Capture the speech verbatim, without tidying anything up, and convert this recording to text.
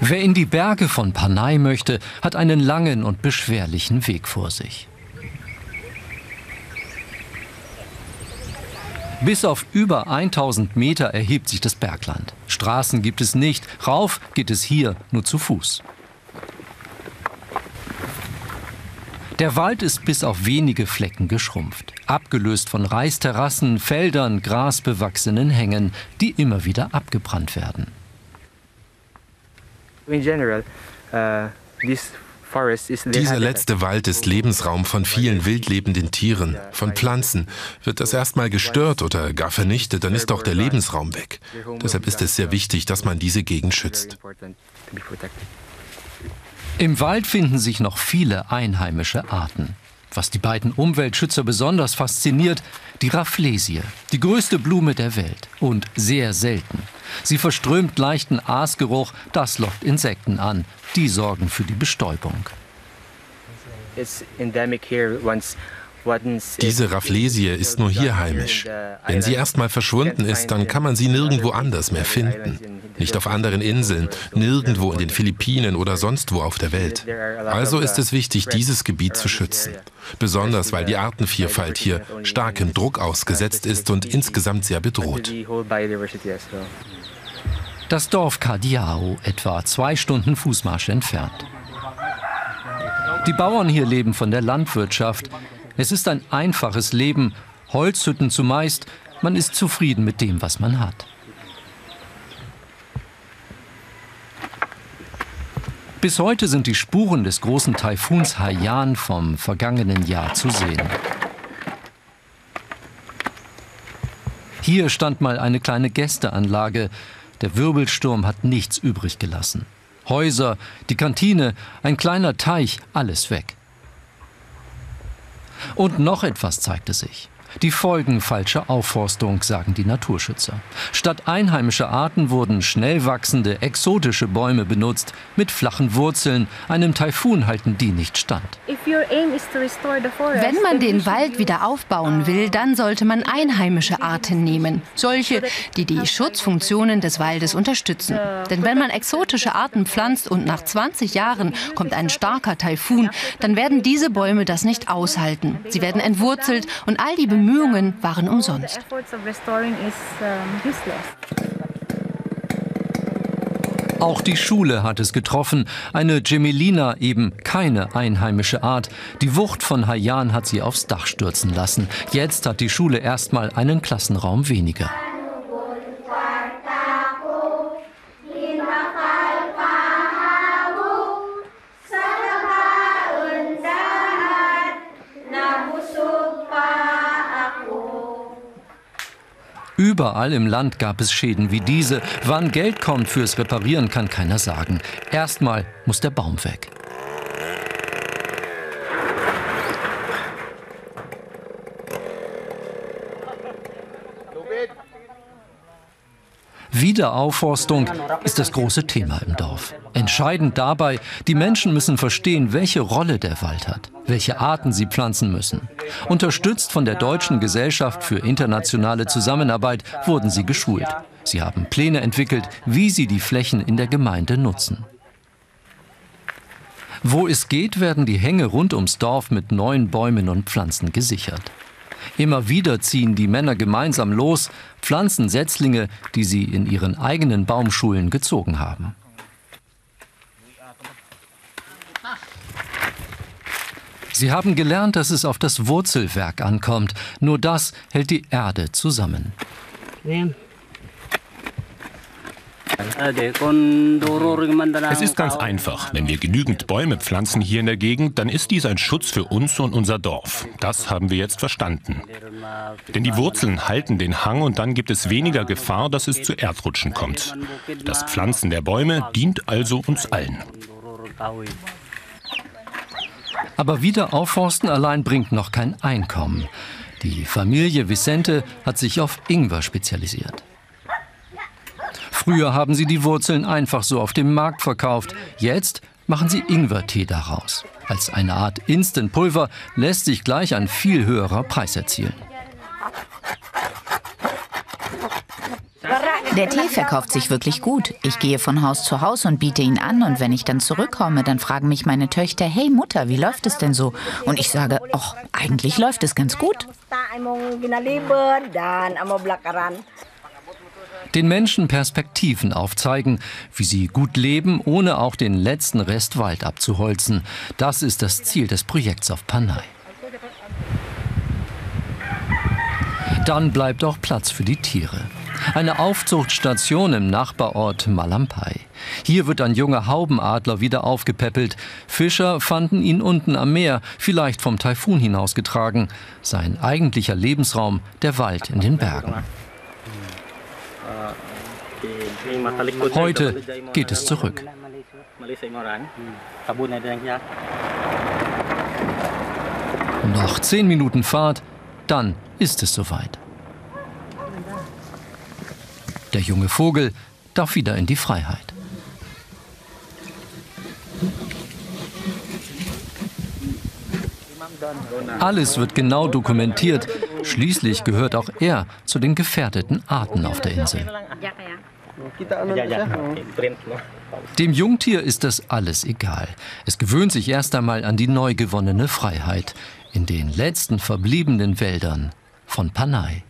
Wer in die Berge von Panay möchte, hat einen langen und beschwerlichen Weg vor sich. Bis auf über tausend Meter erhebt sich das Bergland. Straßen gibt es nicht, rauf geht es hier nur zu Fuß. Der Wald ist bis auf wenige Flecken geschrumpft, abgelöst von Reisterrassen, Feldern, grasbewachsenen Hängen, die immer wieder abgebrannt werden. In general, uh, this Dieser letzte Wald ist Lebensraum von vielen wildlebenden Tieren, von Pflanzen. Wird das erstmal gestört oder gar vernichtet, dann ist auch der Lebensraum weg. Deshalb ist es sehr wichtig, dass man diese Gegend schützt. Im Wald finden sich noch viele einheimische Arten. Was die beiden Umweltschützer besonders fasziniert, die Rafflesie, die größte Blume der Welt und sehr selten. Sie verströmt leichten Aasgeruch, das lockt Insekten an. Die sorgen für die Bestäubung. Diese Rafflesie ist nur hier heimisch. Wenn sie erstmal verschwunden ist, dann kann man sie nirgendwo anders mehr finden. Nicht auf anderen Inseln, nirgendwo in den Philippinen oder sonst wo auf der Welt. Also ist es wichtig, dieses Gebiet zu schützen. Besonders, weil die Artenvielfalt hier starkem Druck ausgesetzt ist und insgesamt sehr bedroht. Das Dorf Cardiao, etwa zwei Stunden Fußmarsch entfernt. Die Bauern hier leben von der Landwirtschaft. Es ist ein einfaches Leben, Holzhütten zumeist. Man ist zufrieden mit dem, was man hat. Bis heute sind die Spuren des großen Taifuns Haiyan vom vergangenen Jahr zu sehen. Hier stand mal eine kleine Gästeanlage. Der Wirbelsturm hat nichts übrig gelassen. Häuser, die Kantine, ein kleiner Teich, alles weg. Und noch etwas zeigte sich. Die Folgen falscher Aufforstung, sagen die Naturschützer. Statt einheimischer Arten wurden schnell wachsende, exotische Bäume benutzt. Mit flachen Wurzeln, einem Taifun halten die nicht stand. Wenn man den Wald wieder aufbauen will, dann sollte man einheimische Arten nehmen. Solche, die die Schutzfunktionen des Waldes unterstützen. Denn wenn man exotische Arten pflanzt und nach zwanzig Jahren kommt ein starker Taifun, dann werden diese Bäume das nicht aushalten. Sie werden entwurzelt und all die Bäume Bemühungen waren umsonst. Auch die Schule hat es getroffen. Eine Gemelina, eben keine einheimische Art. Die Wucht von Haiyan hat sie aufs Dach stürzen lassen. Jetzt hat die Schule erstmal einen Klassenraum weniger. Überall im Land gab es Schäden wie diese. Wann Geld kommt fürs Reparieren, kann keiner sagen. Erstmal muss der Baum weg. Wiederaufforstung ist das große Thema im Dorf. Entscheidend dabei, die Menschen müssen verstehen, welche Rolle der Wald hat, welche Arten sie pflanzen müssen. Unterstützt von der Deutschen Gesellschaft für internationale Zusammenarbeit wurden sie geschult. Sie haben Pläne entwickelt, wie sie die Flächen in der Gemeinde nutzen. Wo es geht, werden die Hänge rund ums Dorf mit neuen Bäumen und Pflanzen gesichert. Immer wieder ziehen die Männer gemeinsam los, pflanzen Setzlinge, die sie in ihren eigenen Baumschulen gezogen haben. Sie haben gelernt, dass es auf das Wurzelwerk ankommt. Nur das hält die Erde zusammen. Es ist ganz einfach. Wenn wir genügend Bäume pflanzen hier in der Gegend, dann ist dies ein Schutz für uns und unser Dorf. Das haben wir jetzt verstanden. Denn die Wurzeln halten den Hang und dann gibt es weniger Gefahr, dass es zu Erdrutschen kommt. Das Pflanzen der Bäume dient also uns allen. Aber wieder aufforsten allein bringt noch kein Einkommen. Die Familie Vicente hat sich auf Ingwer spezialisiert. Früher haben sie die Wurzeln einfach so auf dem Markt verkauft. Jetzt machen sie Ingwertee daraus. Als eine Art Instant-Pulver lässt sich gleich ein viel höherer Preis erzielen. Der Tee verkauft sich wirklich gut. Ich gehe von Haus zu Haus und biete ihn an. Und wenn ich dann zurückkomme, dann fragen mich meine Töchter, hey Mutter, wie läuft es denn so? Und ich sage, ach, eigentlich läuft es ganz gut. Den Menschen Perspektiven aufzeigen, wie sie gut leben, ohne auch den letzten Rest Wald abzuholzen. Das ist das Ziel des Projekts auf Panay. Dann bleibt auch Platz für die Tiere. Eine Aufzuchtstation im Nachbarort Malampay. Hier wird ein junger Haubenadler wieder aufgepäppelt. Fischer fanden ihn unten am Meer, vielleicht vom Taifun hinausgetragen. Sein eigentlicher Lebensraum, der Wald in den Bergen. Heute geht es zurück. Noch zehn Minuten Fahrt, dann ist es soweit. Der junge Vogel darf wieder in die Freiheit. Alles wird genau dokumentiert. Schließlich gehört auch er zu den gefährdeten Arten auf der Insel. Dem Jungtier ist das alles egal. Es gewöhnt sich erst einmal an die neu gewonnene Freiheit in den letzten verbliebenen Wäldern von Panay.